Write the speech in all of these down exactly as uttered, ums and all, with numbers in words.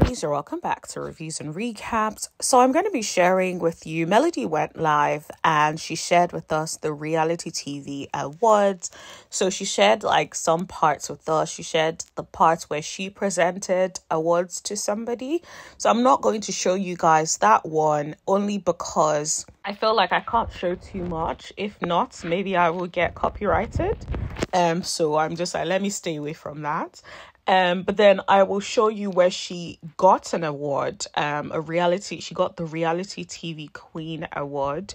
Ladies, you're welcome back to Reviews and Recaps. So I'm going to be sharing with you, Melody went live and she shared with us the Reality T V Awards. So she shared like some parts with us. She shared the parts where she presented awards to somebody. So I'm not going to show you guys that one, only because I feel like I can't show too much. If not, maybe I will get copyrighted. Um, so I'm just like, let me stay away from that. Um, but then I will show you where she got an award, um, a reality, she got the Reality T V Queen Award,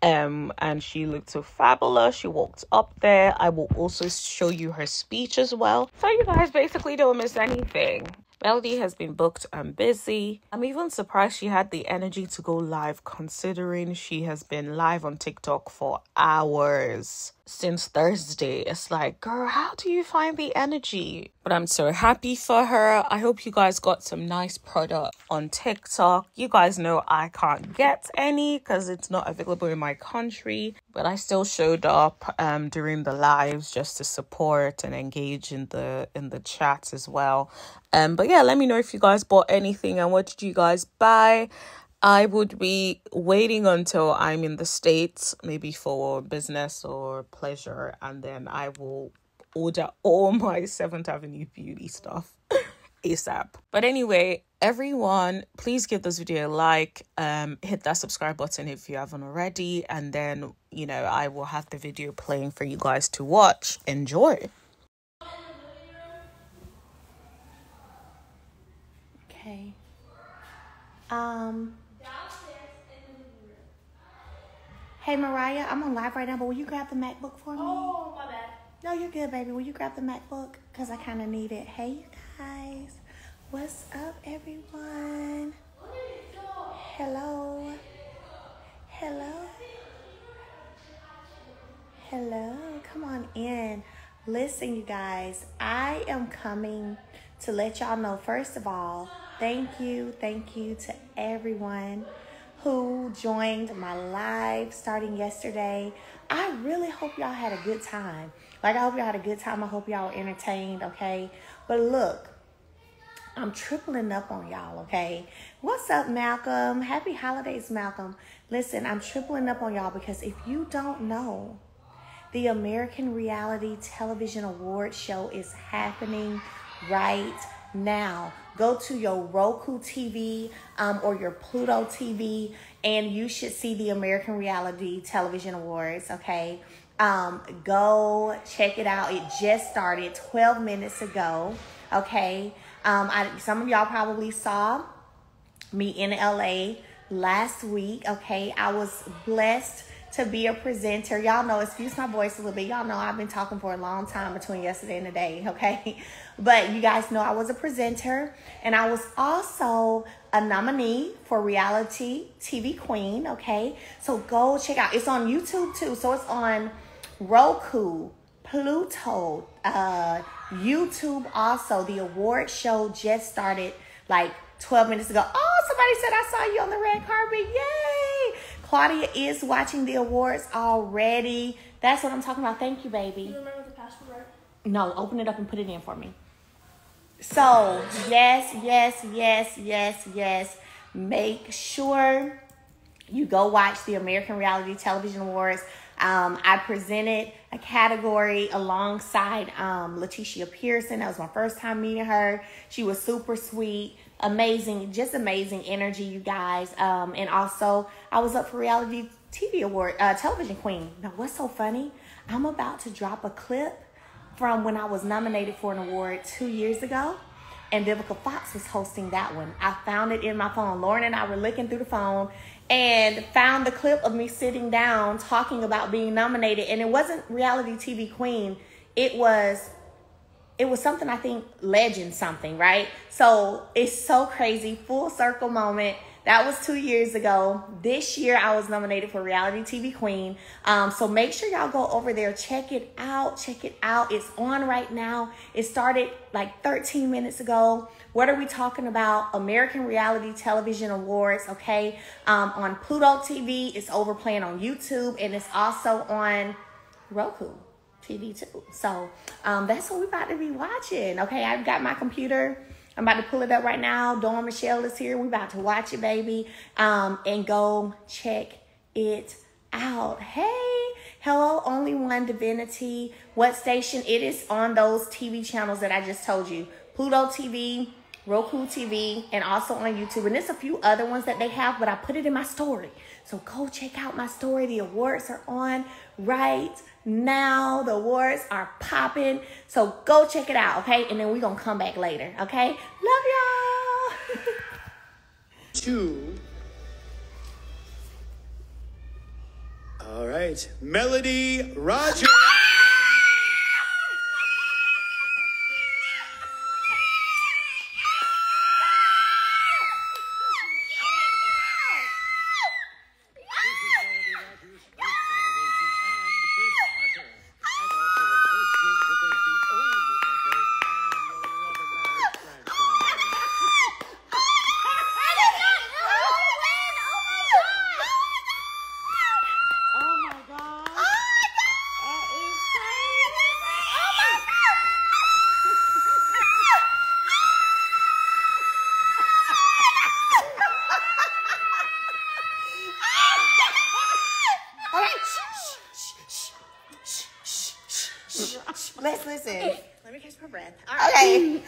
um, and she looked so fabulous. She walked up there. I will also show you her speech as well. So you guys basically don't miss anything. Melody has been booked and busy. I'm even surprised she had the energy to go live, considering she has been live on TikTok for hours since Thursday. It's like, girl, how do you find the energy? But I'm so happy for her. I hope you guys got some nice product on TikTok. You guys know I can't get any because it's not available in my country, but I still showed up um during the lives just to support and engage in the in the chats as well. Um but yeah, let me know if you guys bought anything and what did you guys buy. I would be waiting until I'm in the States, maybe for business or pleasure, and then I will order all my Seventh Avenue beauty stuff ASAP. But anyway, everyone, please give this video a like, um, hit that subscribe button if you haven't already, and then, you know, I will have the video playing for you guys to watch. Enjoy. Okay. Um... Hey, Mariah, I'm on live right now, but will you grab the MacBook for me? Oh, my bad. No, you're good, baby. Will you grab the MacBook? Because I kind of need it. Hey, you guys. What's up, everyone? Hello. Hello. Hello. Come on in. Listen, you guys, I am coming to let y'all know, first of all, thank you. Thank you to everyone who joined my live starting yesterday. I really hope y'all had a good time. Like, I hope y'all had a good time. I hope y'all were entertained, okay? But look, I'm tripling up on y'all, okay? What's up, Malcolm? Happy holidays, Malcolm. Listen, I'm tripling up on y'all because if you don't know, the American Reality Television Awards show is happening right now. Go to your Roku T V um, or your Pluto T V, and you should see the American Reality Television Awards, okay? Um, go check it out. It just started twelve minutes ago, okay? Um, I, some of y'all probably saw me in L A last week, okay? I was blessed to be a presenter. Y'all know, excuse my voice a little bit. Y'all know I've been talking for a long time between yesterday and today, okay? But you guys know I was a presenter, and I was also a nominee for Reality T V Queen, okay? So go check out. It's on YouTube too. So it's on Roku, Pluto, uh, YouTube also. The award show just started like twelve minutes ago. Oh, somebody said I saw you on the red carpet. Yay! Claudia is watching the awards already. That's what I'm talking about. Thank you, baby. You remember the password, right? No, open it up and put it in for me. So, yes, yes, yes, yes, yes. Make sure you go watch the American Reality Television Awards. Um, I presented a category alongside um, Leticia Pearson. That was my first time meeting her. She was super sweet. Amazing, just amazing energy, you guys. Um, and also, I was up for Reality T V Award, uh, Television Queen. Now, what's so funny? I'm about to drop a clip from when I was nominated for an award two years ago, and Vivica Fox was hosting that one. I found it in my phone. Lauren and I were looking through the phone and found the clip of me sitting down talking about being nominated. And it wasn't Reality T V Queen. It was... It was something, I think, legend something, right? So it's so crazy. Full circle moment. That was two years ago. This year, I was nominated for Reality T V Queen. Um, so make sure y'all go over there. Check it out. Check it out. It's on right now. It started like thirteen minutes ago. What are we talking about? American Reality Television Awards, okay? Um, on Pluto T V. It's over playing on YouTube. And it's also on Roku T V too. So um, that's what we're about to be watching. Okay, I've got my computer I'm about to pull it up right now. Dawn Michelle is here. We about to watch it, baby, um, and go check it out. Hey, hello, Only One Divinity. What station? It is on those T V channels that I just told you. Pluto T V, Roku T V, and also on YouTube. And there's a few other ones that they have, but I put it in my story. So go check out my story. The awards are on right now. The awards are popping. So go check it out, okay? And then we're going to come back later, okay? Love y'all. Two. All right. Melody Rogers. Let's listen. Let me catch my breath. All right. Okay.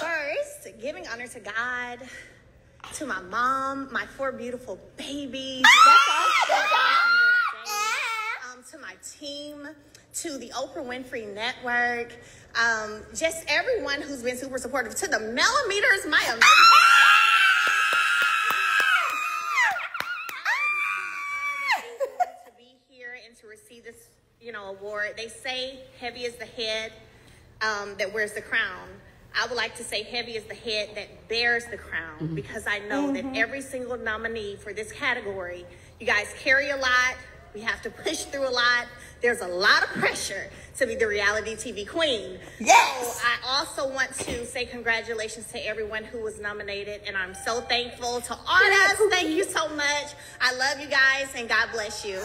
First, giving honor to God, to my mom, my four beautiful babies. That's all. Um, to my team, to the Oprah Winfrey Network, um, just everyone who's been super supportive. To the millimeters, my amazing. Award. They say heavy is the head um, that wears the crown. I would like to say heavy is the head that bears the crown, mm-hmm. because I know mm-hmm. that every single nominee for this category, you guys carry a lot. We have to push through a lot. There's a lot of pressure to be the reality T V queen. Yes. So I also want to say congratulations to everyone who was nominated, and I'm so thankful to all of us. Thank you so much. I love you guys, and God bless you.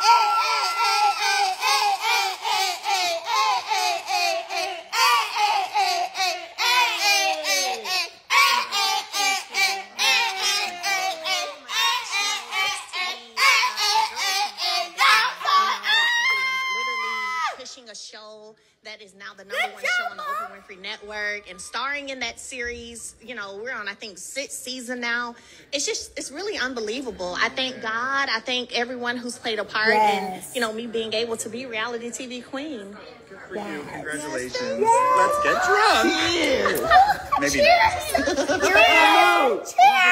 Hey, hey, hey, hey, hey, hey, hey, hey, hey, hey, hey, hey, hey, hey, hey, hey, hey, literally pushing a show that is now the number one show on the Oprah Winfrey Network and starring in that series. You know, we're on, I think, sixth season now. It's just, it's really unbelievable. I thank God. I thank everyone who's played a part yes. in, you know, me being able to be reality T V queen. Good for yes. you. Congratulations. Yes. Yes. Let's get drunk. Cheers. Maybe. Cheers. Cheers. Cheers.